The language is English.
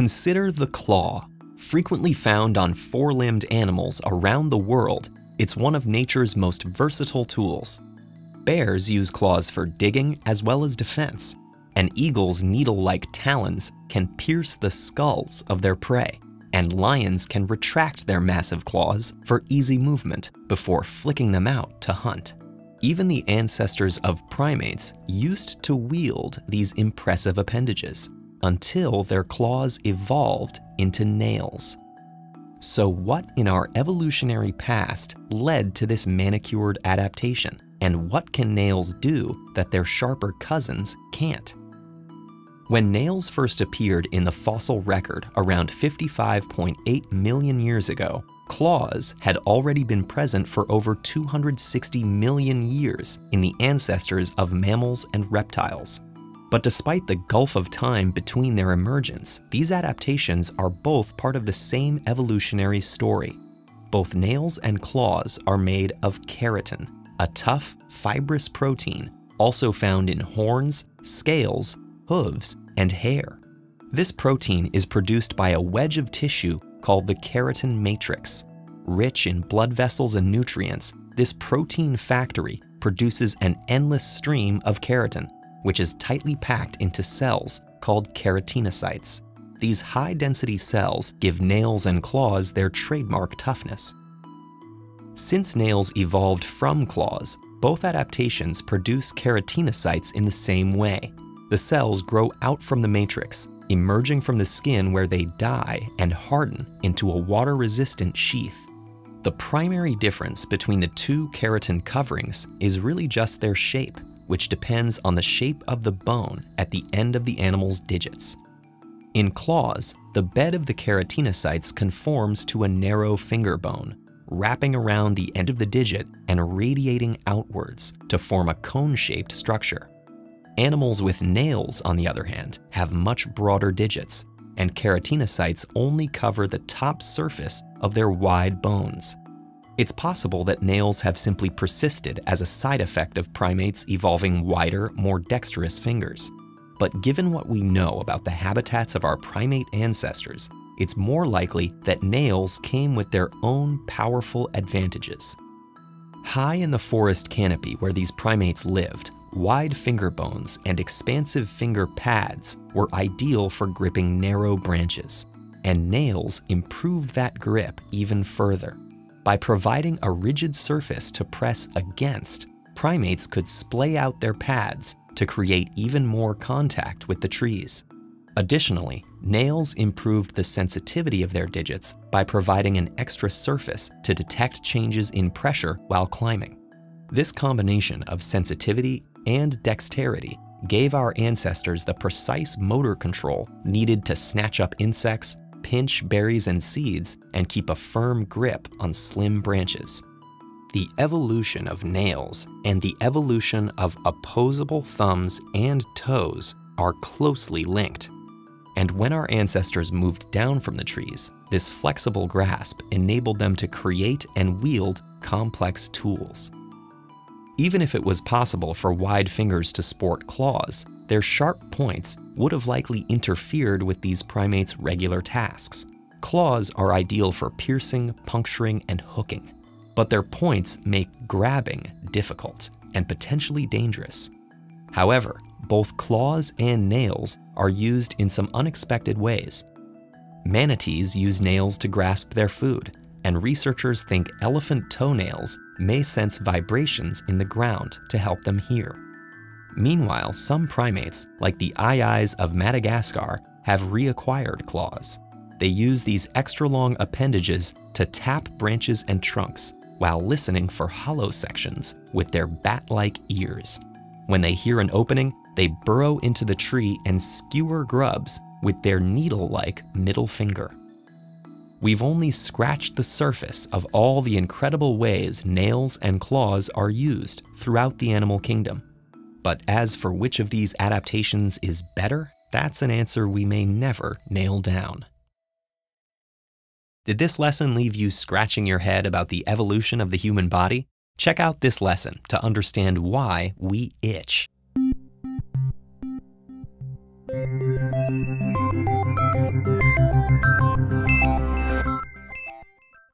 Consider the claw. Frequently found on four-limbed animals around the world, it's one of nature's most versatile tools. Bears use claws for digging as well as defense, and eagles' needle-like talons can pierce the skulls of their prey, and lions can retract their massive claws for easy movement before flicking them out to hunt. Even the ancestors of primates used to wield these impressive appendages, until their claws evolved into nails. So what in our evolutionary past led to this manicured adaptation, and what can nails do that their sharper cousins can't? When nails first appeared in the fossil record around 55.8 million years ago, claws had already been present for over 260 million years in the ancestors of mammals and reptiles. But despite the gulf of time between their emergence, these adaptations are both part of the same evolutionary story. Both nails and claws are made of keratin, a tough, fibrous protein also found in horns, scales, hooves, and hair. This protein is produced by a wedge of tissue called the keratin matrix. Rich in blood vessels and nutrients, this protein factory produces an endless stream of keratin, which is tightly packed into cells called keratinocytes. These high-density cells give nails and claws their trademark toughness. Since nails evolved from claws, both adaptations produce keratinocytes in the same way. The cells grow out from the matrix, emerging from the skin where they die and harden into a water-resistant sheath. The primary difference between the two keratin coverings is really just their shape, which depends on the shape of the bone at the end of the animal's digits. In claws, the bed of the keratinocytes conforms to a narrow finger bone, wrapping around the end of the digit and radiating outwards to form a cone-shaped structure. Animals with nails, on the other hand, have much broader digits, and keratinocytes only cover the top surface of their wide bones. It's possible that nails have simply persisted as a side effect of primates evolving wider, more dexterous fingers. But given what we know about the habitats of our primate ancestors, it's more likely that nails came with their own powerful advantages. High in the forest canopy where these primates lived, wide finger bones and expansive finger pads were ideal for gripping narrow branches, and nails improved that grip even further. By providing a rigid surface to press against, primates could splay out their pads to create even more contact with the trees. Additionally, nails improved the sensitivity of their digits by providing an extra surface to detect changes in pressure while climbing. This combination of sensitivity and dexterity gave our ancestors the precise motor control needed to snatch up insects, pinch berries and seeds, and keep a firm grip on slim branches. The evolution of nails and the evolution of opposable thumbs and toes are closely linked. And when our ancestors moved down from the trees, this flexible grasp enabled them to create and wield complex tools. Even if it was possible for wide fingers to sport claws, their sharp points would have likely interfered with these primates' regular tasks. Claws are ideal for piercing, puncturing, and hooking, but their points make grabbing difficult and potentially dangerous. However, both claws and nails are used in some unexpected ways. Manatees use nails to grasp their food, and researchers think elephant toenails may sense vibrations in the ground to help them hear. Meanwhile, some primates, like the aiyais of Madagascar, have reacquired claws. They use these extra-long appendages to tap branches and trunks while listening for hollow sections with their bat-like ears. When they hear an opening, they burrow into the tree and skewer grubs with their needle-like middle finger. We've only scratched the surface of all the incredible ways nails and claws are used throughout the animal kingdom. But as for which of these adaptations is better, that's an answer we may never nail down. Did this lesson leave you scratching your head about the evolution of the human body? Check out this lesson to understand why we itch.